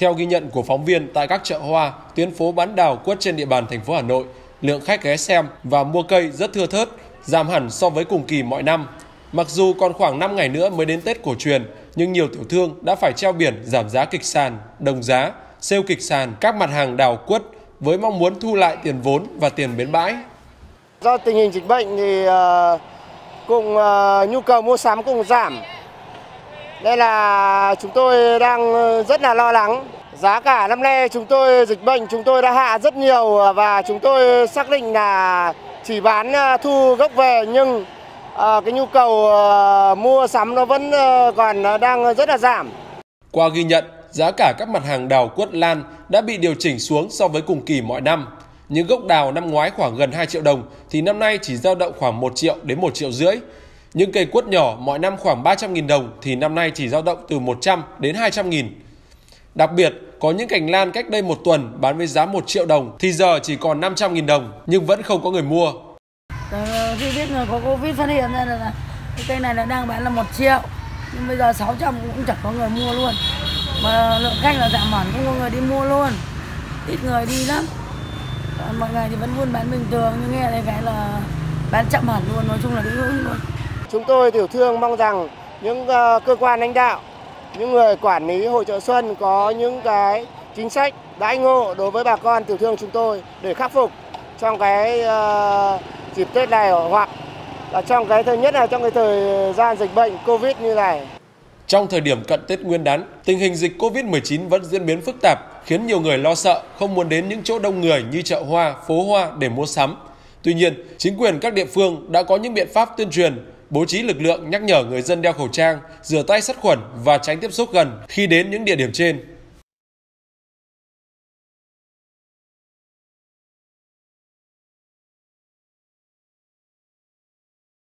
Theo ghi nhận của phóng viên tại các chợ hoa, tuyến phố bán đào quất trên địa bàn thành phố Hà Nội, lượng khách ghé xem và mua cây rất thưa thớt, giảm hẳn so với cùng kỳ mọi năm. Mặc dù còn khoảng 5 ngày nữa mới đến Tết cổ truyền, nhưng nhiều tiểu thương đã phải treo biển giảm giá kịch sàn, đồng giá, sale kịch sàn các mặt hàng đào quất với mong muốn thu lại tiền vốn và tiền bến bãi. Do tình hình dịch bệnh thì cùng nhu cầu mua sắm cũng giảm. Đây là chúng tôi đang rất là lo lắng. Giá cả năm nay dịch bệnh chúng tôi đã hạ rất nhiều và chúng tôi xác định là chỉ bán thu gốc về, nhưng cái nhu cầu mua sắm nó vẫn còn đang rất là giảm. Qua ghi nhận, giá cả các mặt hàng đào quất lan đã bị điều chỉnh xuống so với cùng kỳ mọi năm. Những gốc đào năm ngoái khoảng gần 2 triệu đồng thì năm nay chỉ dao động khoảng 1 triệu đến 1 triệu rưỡi. Những cây quất nhỏ mọi năm khoảng 300.000 đồng thì năm nay chỉ dao động từ 100 đến 200.000. Đặc biệt, có những cành lan cách đây một tuần bán với giá 1 triệu đồng thì giờ chỉ còn 500.000 đồng nhưng vẫn không có người mua. Khi biết là có Covid phát hiện ra là cái cây này là đang bán là 1 triệu nhưng bây giờ 600 cũng chẳng có người mua luôn. Mà lượng khách là giảm hẳn, không có người đi mua luôn. Ít người đi lắm. Mọi ngày thì vẫn buôn bán bình thường nhưng nghe đây cái là bán chậm hẳn luôn, nói chung là cái lỗi luôn. Chúng tôi tiểu thương mong rằng những cơ quan lãnh đạo, những người quản lý hội chợ Xuân có những cái chính sách đãi ngộ đối với bà con tiểu thương chúng tôi để khắc phục trong cái dịp Tết này, hoặc là trong cái thời gian dịch bệnh Covid như này. Trong thời điểm cận Tết Nguyên đán, tình hình dịch Covid-19 vẫn diễn biến phức tạp, khiến nhiều người lo sợ, không muốn đến những chỗ đông người như chợ hoa, phố hoa để mua sắm. Tuy nhiên, chính quyền các địa phương đã có những biện pháp tuyên truyền, bố trí lực lượng nhắc nhở người dân đeo khẩu trang, rửa tay sát khuẩn và tránh tiếp xúc gần khi đến những địa điểm trên.